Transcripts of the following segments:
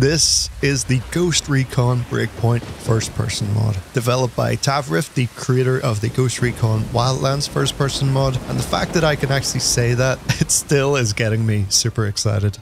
This is the Ghost Recon Breakpoint first-person mod, developed by Tavreth, the creator of the Ghost Recon Wildlands first-person mod, and the fact that I can actually say that, it still is getting me super excited.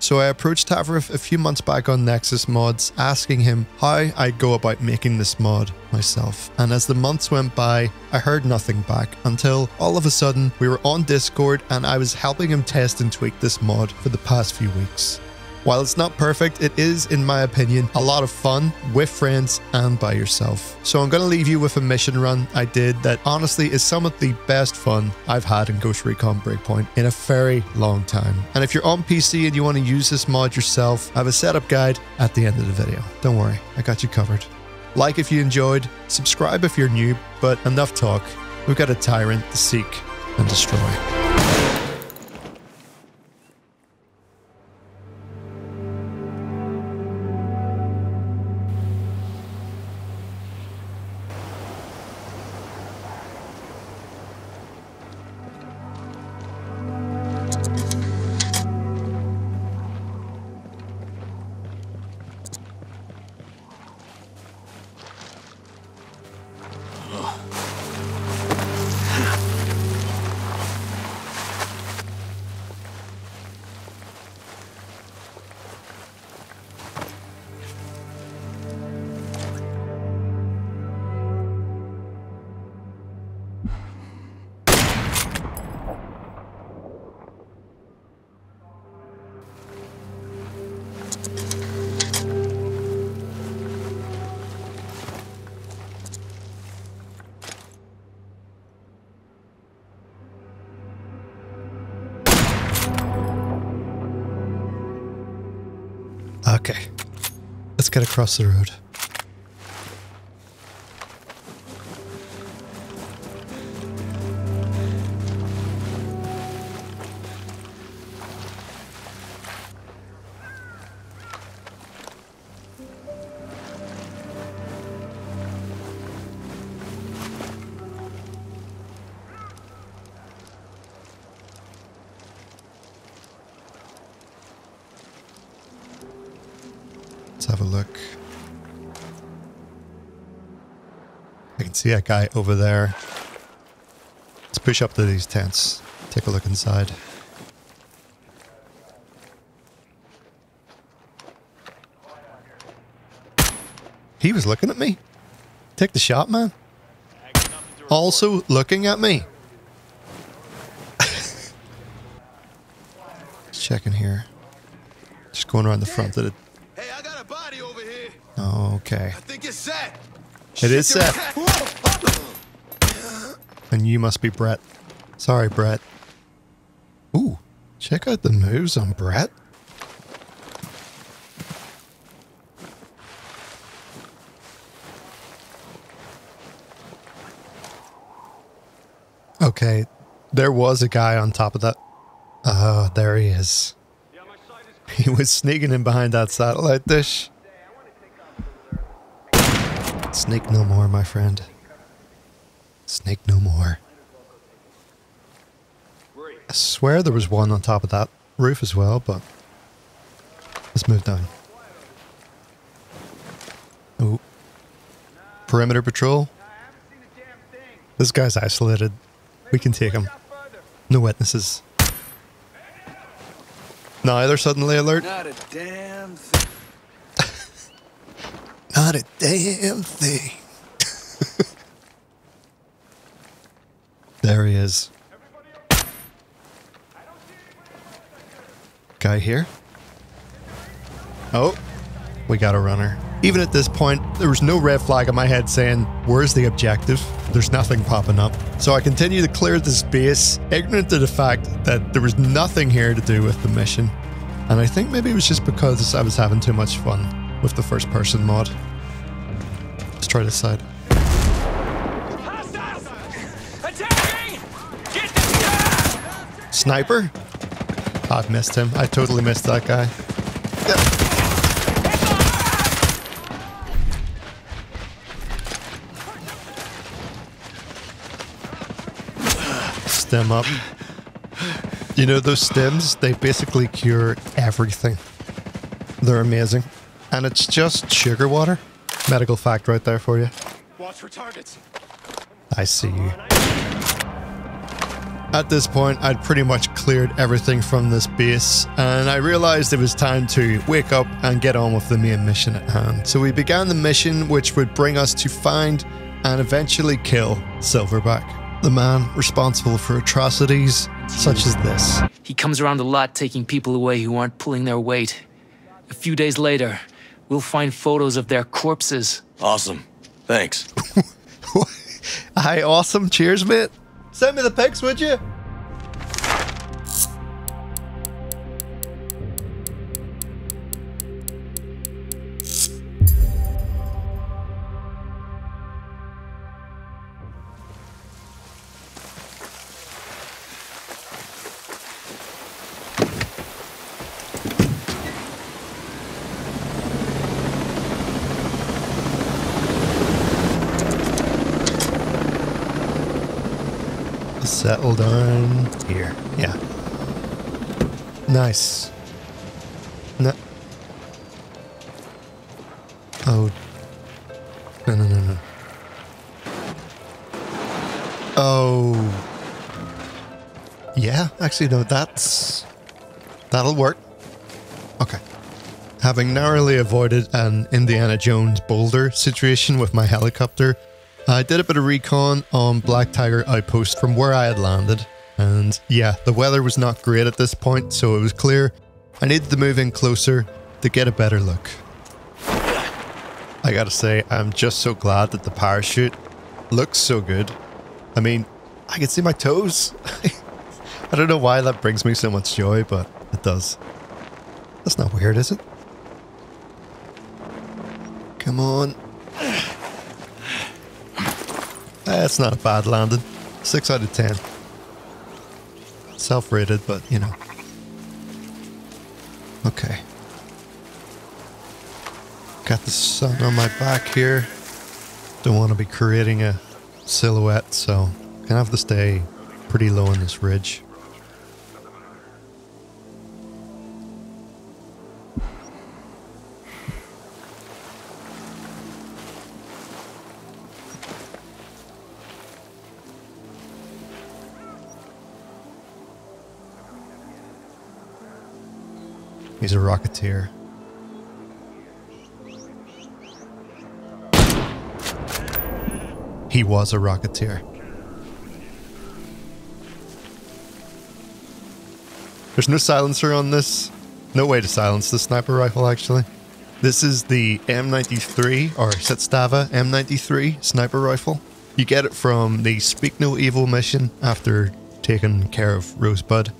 So I approached Tavreth a few months back on Nexus Mods, asking him how I go about making this mod myself, and as the months went by, I heard nothing back, until all of a sudden we were on Discord and I was helping him test and tweak this mod for the past few weeks. While it's not perfect, it is, in my opinion, a lot of fun with friends and by yourself. So I'm going to leave you with a mission run I did that honestly is some of the best fun I've had in Ghost Recon Breakpoint in a very long time. And if you're on PC and you want to use this mod yourself, I have a setup guide at the end of the video. Don't worry, I got you covered. Like if you enjoyed, subscribe if you're new, but enough talk. We've got a tyrant to seek and destroy. Okay, let's get across the road. Let's have a look. I can see that guy over there. Let's push up to these tents. Take a look inside. He was looking at me. Take the shot, man. Also looking at me. Let's check in here. Just going around the front of the... Okay. I think it's set. It is set. And you must be Brett. Sorry, Brett. Ooh, check out the moves on Brett. Okay, there was a guy on top of that. Oh, there he is. He was sneaking in behind that satellite dish. Snake no more, my friend. Snake no more. I swear there was one on top of that roof as well, but let's move down. Oh. Perimeter patrol. This guy's isolated. We can take him. No witnesses. Now they're suddenly alert. Not a damn thing. Not a damn thing. There he is. guy here. Oh, we got a runner. Even at this point, there was no red flag in my head saying, where's the objective? There's nothing popping up. So I continue to clear this base, ignorant of the fact that there was nothing here to do with the mission. And I think maybe it was just because I was having too much fun with the first person mod. Let's try this side. Hostiles! Attacking! Get this guy! Sniper? I've missed him. I totally missed that guy. Stem up. You know those stems? They basically cure everything. They're amazing. And it's just sugar water. Medical fact right there for you. Watch for targets. I see you. At this point, I'd pretty much cleared everything from this base, and I realized it was time to wake up and get on with the main mission at hand. So we began the mission, which would bring us to find and eventually kill Silverback, the man responsible for atrocities such as this. He comes around a lot taking people away who aren't pulling their weight. A few days later, we'll find photos of their corpses. Awesome. Thanks. Hi, awesome. Cheers, mate. Send me the pics, would you? Settle down here. Yeah. Nice. No. Oh. No, no, no, no. Oh. Yeah, actually, no, that's... that'll work. Okay. Having narrowly avoided an Indiana Jones boulder situation with my helicopter, I did a bit of recon on Black Tiger Outpost from where I had landed, and yeah, the weather was not great at this point, so it was clear I needed to move in closer to get a better look. I gotta say, I'm just so glad that the parachute looks so good. I mean, I can see my toes. I don't know why that brings me so much joy, but it does. That's not weird, is it? Come on. That's not a bad landing. 6 out of 10. Self-rated, but you know. Okay. Got the sun on my back here. Don't want to be creating a silhouette, so gonna have to stay pretty low on this ridge. He's a rocketeer. He was a rocketeer. There's no silencer on this. No way to silence the sniper rifle, actually. This is the M93, or Zastava M93 sniper rifle. You get it from the Speak No Evil mission after taking care of Rosebud.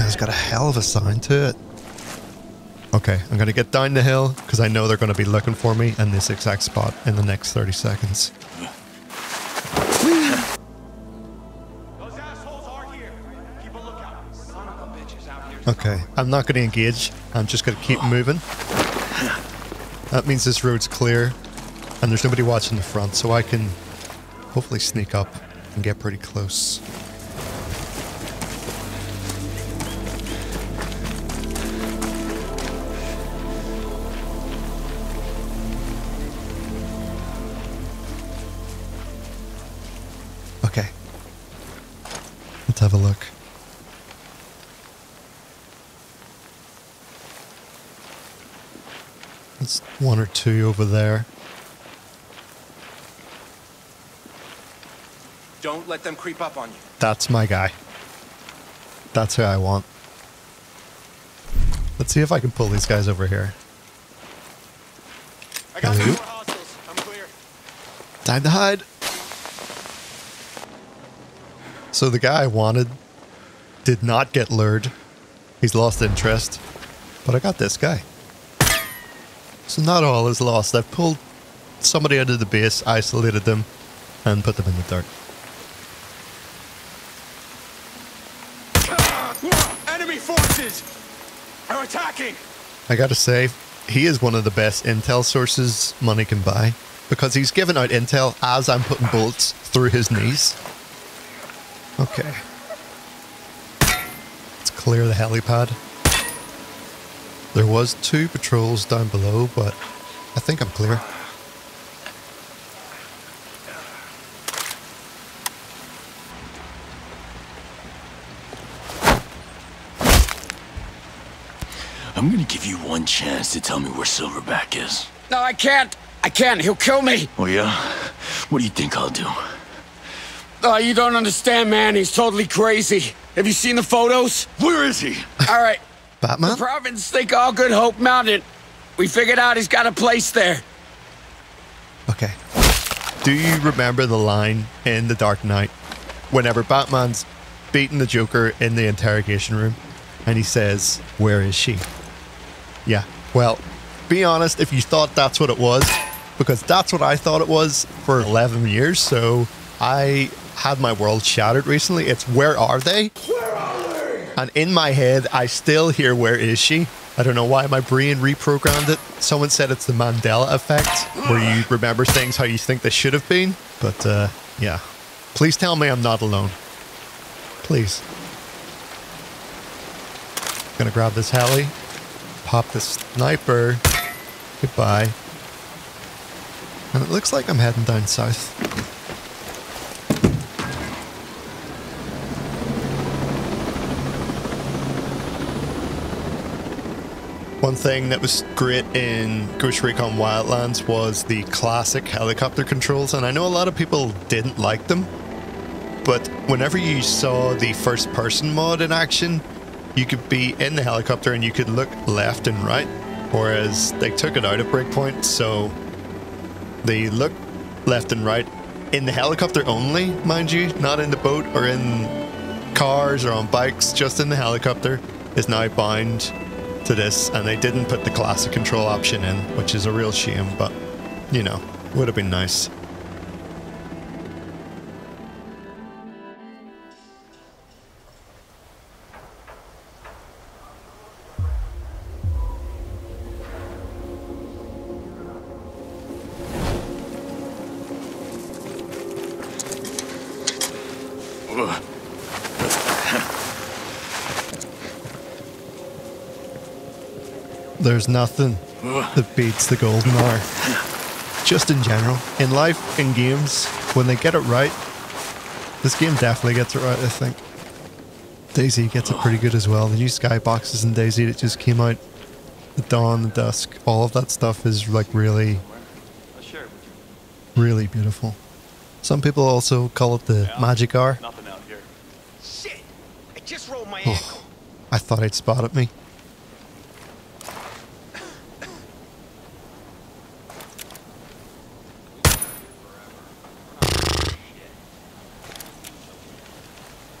It's got a hell of a sound to it. Okay, I'm gonna get down the hill because I know they're gonna be looking for me in this exact spot in the next 30 seconds. Those assholes are here. Keep a lookout. Son of a bitch is out here. Okay, I'm not gonna engage. I'm just gonna keep moving. That means this road's clear and there's nobody watching the front, so I can hopefully sneak up and get pretty close. Have a look. It's one or two over there. Don't let them creep up on you. That's my guy. That's who I want. Let's see if I can pull these guys over here. I got more hostiles. I'm clear. Time to hide. So the guy I wanted did not get lured. He's lost interest. But I got this guy. So not all is lost. I've pulled somebody out of the base, isolated them, and put them in the dark. Enemy forces are attacking! I gotta say, he is one of the best intel sources money can buy, because he's giving out intel as I'm putting bullets through his knees. Okay. Let's clear the helipad. There was 2 patrols down below, but I think I'm clear. I'm gonna give you one chance to tell me where Silverback is. No, I can't. I can't. He'll kill me. Oh, yeah? What do you think I'll do? Oh, you don't understand, man. He's totally crazy. Have you seen the photos? Where is he? All right. Batman? The province think all good Hope Mountain. We figured out he's got a place there. Okay. Do you remember the line in The Dark Knight? Whenever Batman's beating the Joker in the interrogation room, and he says, "Where is she?" Yeah, well, be honest if you thought that's what it was, because that's what I thought it was for 11 years, so I had my world shattered recently. It's, where are they? Where are they? And in my head, I still hear, where is she? I don't know why my brain reprogrammed it. Someone said it's the Mandela effect, where you remember things how you think they should have been, but yeah. Please tell me I'm not alone. Please. Gonna grab this heli. Pop the sniper. Goodbye. And it looks like I'm heading down south. One thing that was great in Ghost Recon Wildlands was the classic helicopter controls, and I know a lot of people didn't like them, but whenever you saw the first person mod in action, you could be in the helicopter and you could look left and right, whereas they took it out at Breakpoint, so they look left and right in the helicopter only, mind you, not in the boat or in cars or on bikes, just in the helicopter, is now bound to this, and they didn't put the classic control option in, which is a real shame, but, you know, would have been nice. There's nothing that beats the golden hour. Just in general. In life, in games, when they get it right, this game definitely gets it right, I think. DayZ gets it pretty good as well. The new skyboxes in DayZ that just came out, the dawn, the dusk, all of that stuff is like really, really beautiful. Some people also call it the magic hour. Shit! I just rolled my ankle. I thought he'd spotted me.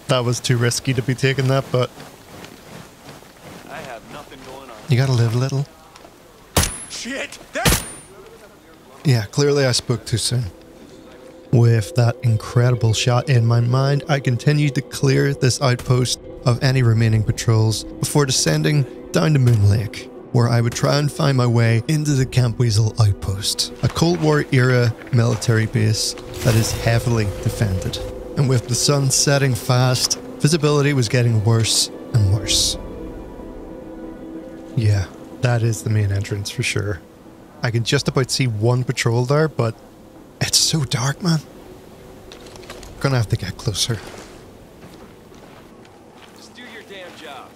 That was too risky to be taking that, but I have nothing going on. You gotta live a little. Shit! Yeah, clearly I spoke too soon. With that incredible shot in my mind, I continued to clear this outpost of any remaining patrols before descending down to Moon Lake, where I would try and find my way into the Camp Weasel Outpost, a Cold War era military base that is heavily defended. And with the sun setting fast, visibility was getting worse and worse. Yeah, that is the main entrance for sure. I can just about see one patrol there, but it's so dark, man. Gonna have to get closer. Just do your damn job.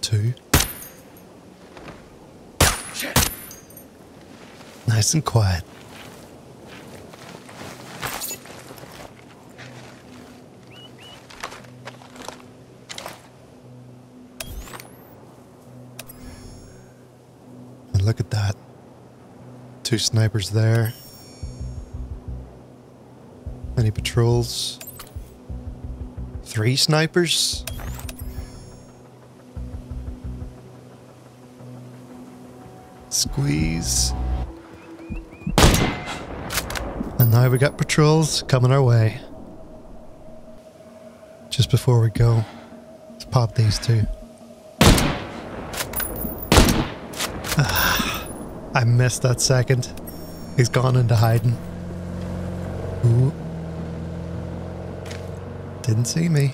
2. Nice and quiet. look at that. Two snipers there. Any patrols? 3 snipers? Squeeze. And now we got patrols coming our way. Just before we go, let's pop these two. I missed that second. He's gone into hiding. Ooh. Didn't see me.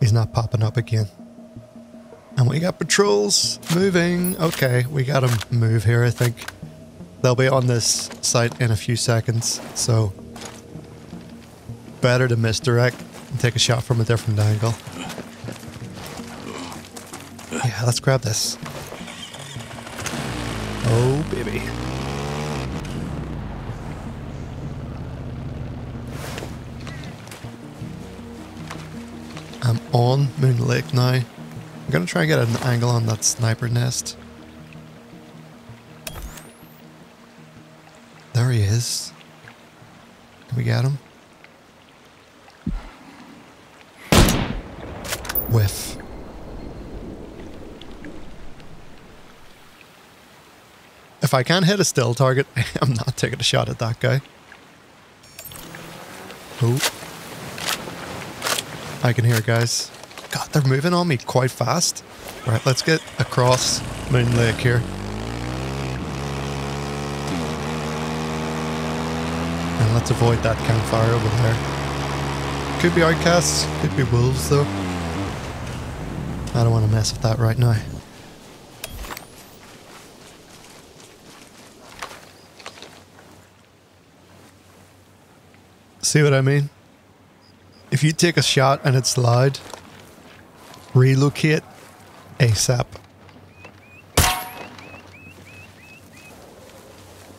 He's not popping up again. And we got patrols moving. Okay, we got them move here, I think. They'll be on this site in a few seconds, so better to misdirect and take a shot from a different angle. Yeah, let's grab this. Oh, baby. I'm on Moon Lake now. I'm gonna try and get an angle on that sniper nest. There he is. Can we get him? Whiff. If I can't hit a still target, I'm not taking a shot at that guy. Oh. I can hear guys. God, they're moving on me quite fast. Right, let's get across Moon Lake here. And let's avoid that campfire over there. Could be outcasts, could be wolves though. I don't want to mess with that right now. See what I mean? If you take a shot and it's loud, relocate ASAP.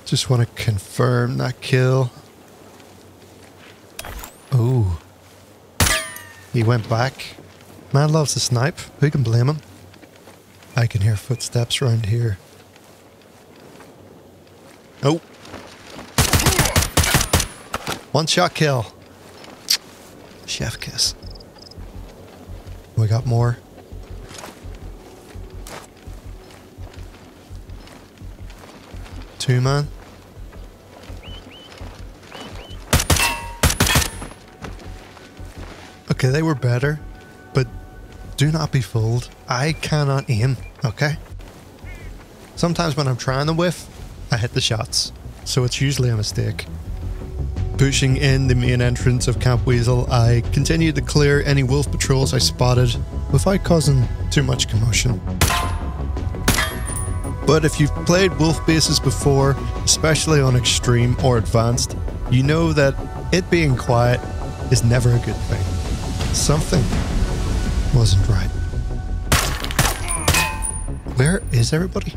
Just want to confirm that kill. Oh. He went back. Man loves to snipe. Who can blame him? I can hear footsteps around here. Oh. One shot kill. Chef kiss. We got more. Two man. Okay, they were better. Do not be fooled. I cannot aim, okay? Sometimes when I'm trying to whiff, I hit the shots, so it's usually a mistake. Pushing in the main entrance of Camp Weasel, I continued to clear any wolf patrols I spotted without causing too much commotion. But if you've played wolf bases before, especially on extreme or advanced, you know that it being quiet is never a good thing. Something wasn't right. Where is everybody?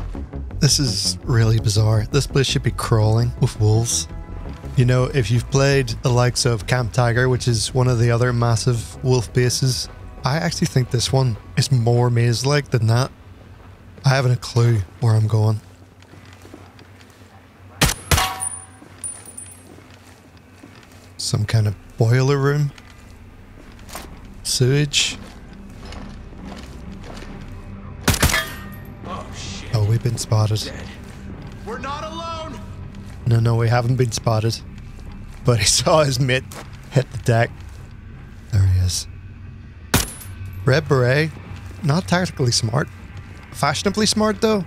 This is really bizarre. This place should be crawling with wolves. You know, if you've played the likes of Camp Tiger, which is one of the other massive wolf bases, I actually think this one is more maze-like than that. I haven't a clue where I'm going. Some kind of boiler room. Sewage. We've been spotted. We're not alone. No, we haven't been spotted. But he saw his mate hit the deck. There he is. Red beret. Not tactically smart. Fashionably smart though.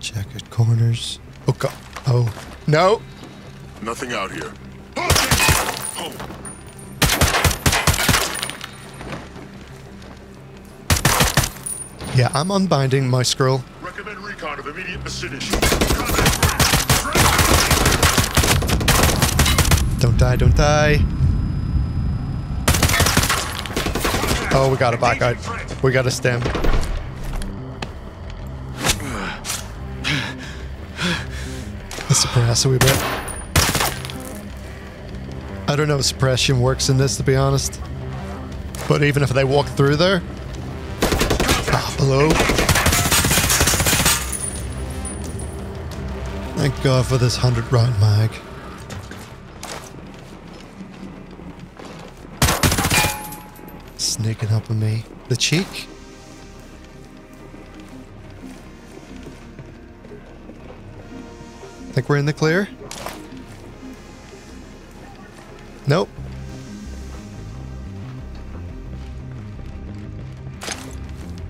Checkered corners. Oh god. Oh. No. Nothing out here. Oh. Yeah, I'm unbinding my scroll. Recommend recon of immediate vicinity. Don't die, don't die. Oh, we got a back out. We got a stem. Let's suppress a wee bit. I don't know if suppression works in this, to be honest. But even if they walk through there, hello? Thank God for this 100-round mag. Sneaking up on me. The cheek. Think we're in the clear? Nope.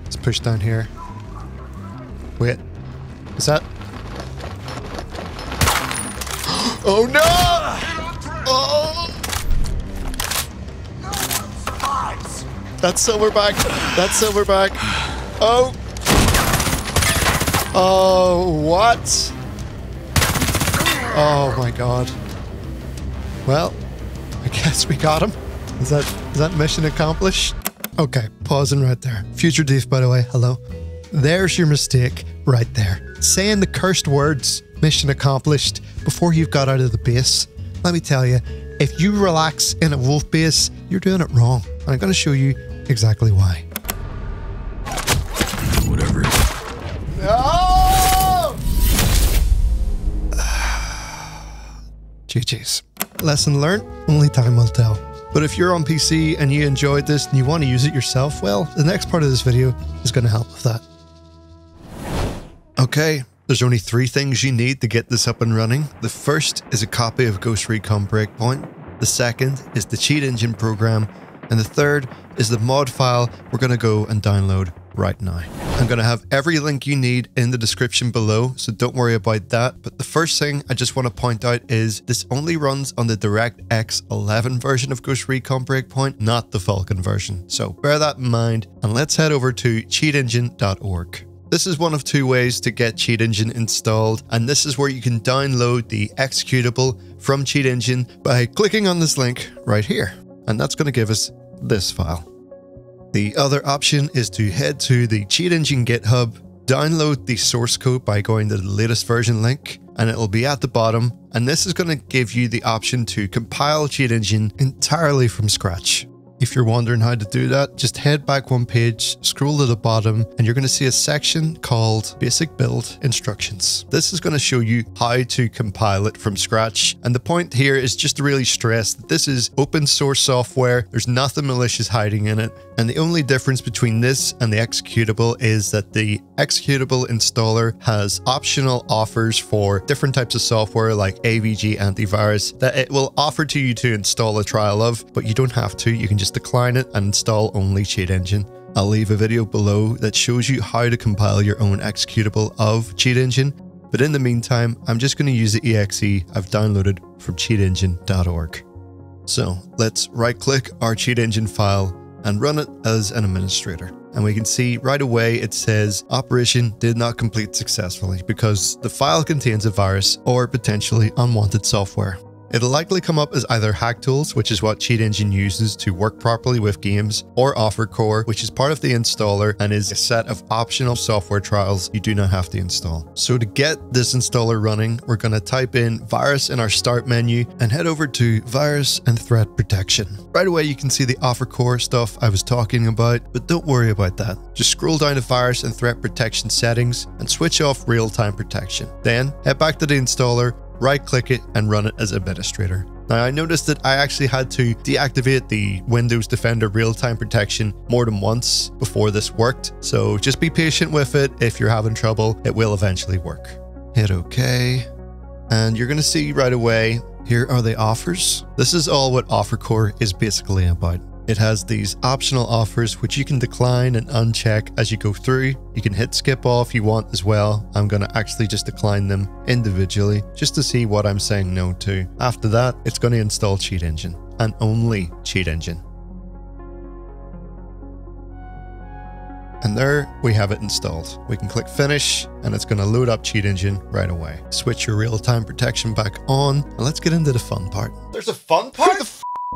Let's push down here. Wait. Is that? Oh no! Oh! That's Silverback. That's Silverback. Oh! Oh, what? Oh my God. Well, I guess we got him. Is that mission accomplished? Okay, pausing right there. Future Deef, by the way, hello. There's your mistake right there. Saying the cursed words, mission accomplished, before you've got out of the base. Let me tell you, if you relax in a wolf base, you're doing it wrong. And I'm gonna show you exactly why. Whatever. No! GG's. Lesson learned, only time will tell. But if you're on PC and you enjoyed this and you want to use it yourself, well, the next part of this video is going to help with that. Okay, there's only 3 things you need to get this up and running. The first is a copy of Ghost Recon Breakpoint. The second is the Cheat Engine program. And the third is the mod file we're going to go and download right now. I'm going to have every link you need in the description below, so don't worry about that. But the first thing I just want to point out is this only runs on the DirectX 11 version of Ghost Recon Breakpoint, not the Falcon version. So bear that in mind, and let's head over to cheatengine.org. This is one of 2 ways to get Cheat Engine installed, and this is where you can download the executable from Cheat Engine by clicking on this link right here. And that's going to give us this file. The other option is to head to the Cheat Engine GitHub, download the source code by going to the latest version link, and it'll be at the bottom. And this is going to give you the option to compile Cheat Engine entirely from scratch. If you're wondering how to do that, just head back 1 page, scroll to the bottom, and you're going to see a section called Basic Build Instructions. This is going to show you how to compile it from scratch. And the point here is just to really stress that this is open source software. There's nothing malicious hiding in it. And the only difference between this and the executable is that the executable installer has optional offers for different types of software like AVG antivirus that it will offer to you to install a trial of, but you don't have to. You can just decline it and install only Cheat Engine. I'll leave a video below that shows you how to compile your own executable of Cheat Engine, but in the meantime, I'm just going to use the exe I've downloaded from cheatengine.org. So let's right click our Cheat Engine file and run it as an administrator. And we can see right away it says operation did not complete successfully because the file contains a virus or potentially unwanted software. It'll likely come up as either Hack Tools, which is what Cheat Engine uses to work properly with games, or OfferCore, which is part of the installer and is a set of optional software trials you do not have to install. So to get this installer running, we're going to type in virus in our start menu and head over to virus and threat protection. Right away, you can see the OfferCore stuff I was talking about, but don't worry about that. Just scroll down to virus and threat protection settings and switch off real-time protection. Then head back to the installer, right-click it and run it as administrator. Now I noticed that I actually had to deactivate the Windows Defender real-time protection more than once before this worked, so just be patient with it. If you're having trouble, it will eventually work. Hit OK, and you're going to see right away, here are the offers. This is all what OfferCore is basically about. It has these optional offers which you can decline and uncheck as you go through. You can hit skip all if you want as well. I'm going to actually just decline them individually just to see what I'm saying no to. After that, it's going to install Cheat Engine and only Cheat Engine. And there we have it installed. We can click finish and it's going to load up Cheat Engine right away. Switch your real-time protection back on and let's get into the fun part. There's a fun part?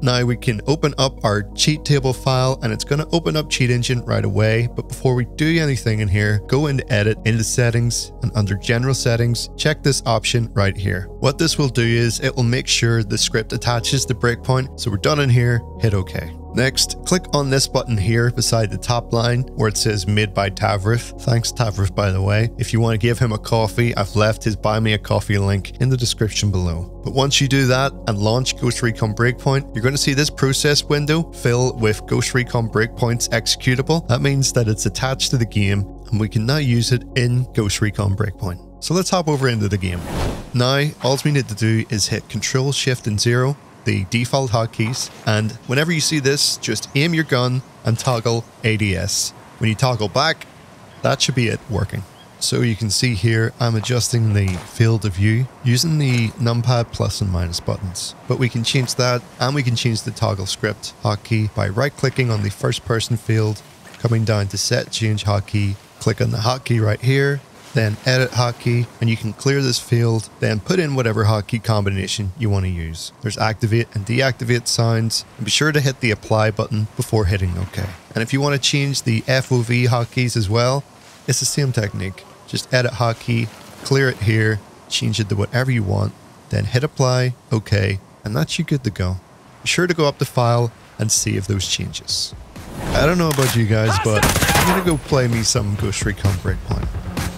Now we can open up our cheat table file and it's going to open up Cheat Engine right away. But before we do anything in here, go into edit, into settings, and under general settings, check this option right here. What this will do is it will make sure the script attaches the breakpoint. So we're done in here, hit OK. Next, click on this button here beside the top line where it says Mid by Tavreth. Thanks Tavreth, by the way. If you want to give him a coffee, I've left his Buy Me a Coffee link in the description below. But once you do that and launch Ghost Recon Breakpoint, you're going to see this process window fill with Ghost Recon Breakpoint's executable. That means that it's attached to the game and we can now use it in Ghost Recon Breakpoint. So let's hop over into the game. Now, all we need to do is hit Ctrl, Shift and 0, the default hotkeys, and whenever you see this, just aim your gun and toggle ADS. When you toggle back, that should be it working. So you can see here, I'm adjusting the field of view using the numpad plus and minus buttons. But we can change that, and we can change the toggle script hotkey by right-clicking on the first person field, coming down to set change hotkey, click on the hotkey right here, then edit hotkey, and you can clear this field, then put in whatever hotkey combination you want to use. There's activate and deactivate sounds, and be sure to hit the apply button before hitting OK. And if you want to change the FOV hotkeys as well, it's the same technique. Just edit hotkey, clear it here, change it to whatever you want, then hit apply, OK, and that's you good to go. Be sure to go up to file and save those changes. I don't know about you guys, but I'm going to go play me some Ghost Recon Breakpoint.